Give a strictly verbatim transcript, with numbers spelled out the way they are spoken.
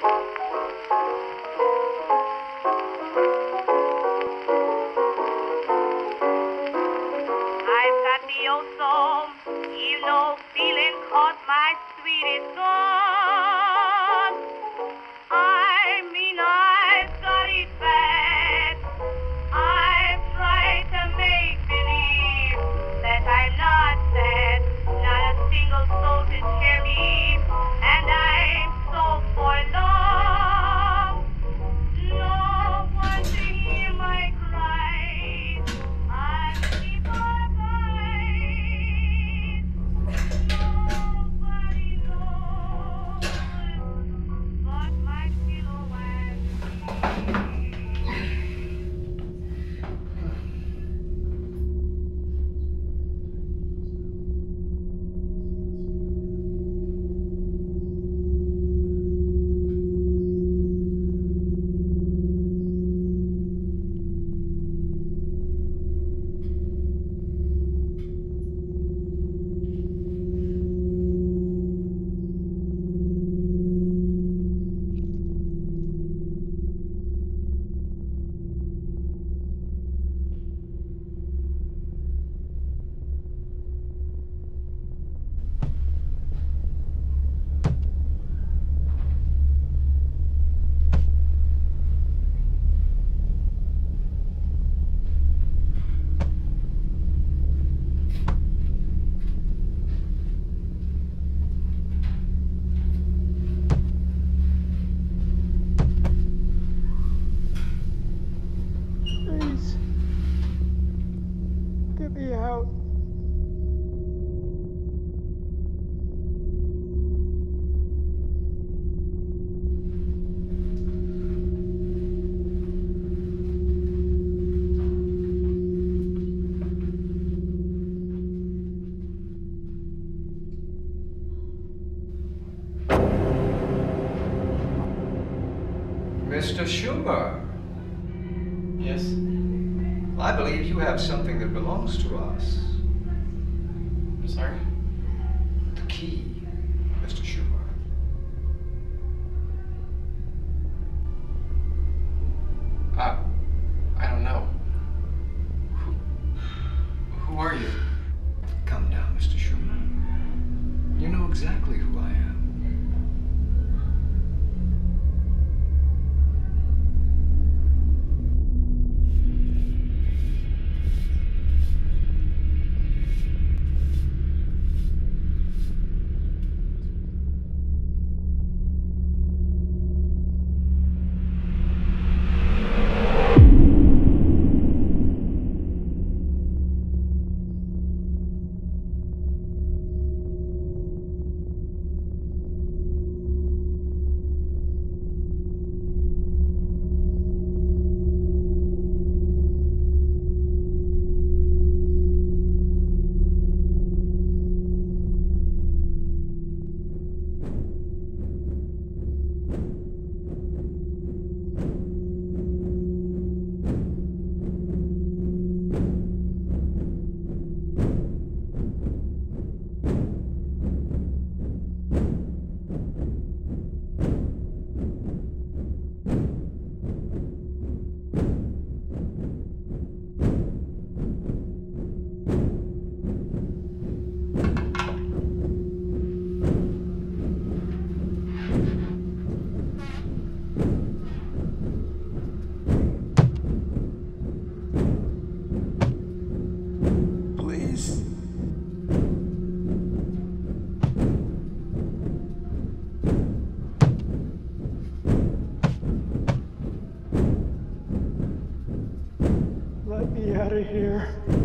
You know, feeling caught my sweetest song. I mean, I've got it bad. I've tried to make believe that I'm not sad. Not a single soul to cheer me, and I'm so forlorn. No one to hear my cries. I'm Mister Schumer. Yes? I believe you have something that belongs to us. I'm sorry? The key, Mister Schumer. I... I don't know. Who... Who are you? Come down, Mister Schumer. You know exactly who I am. Out of here.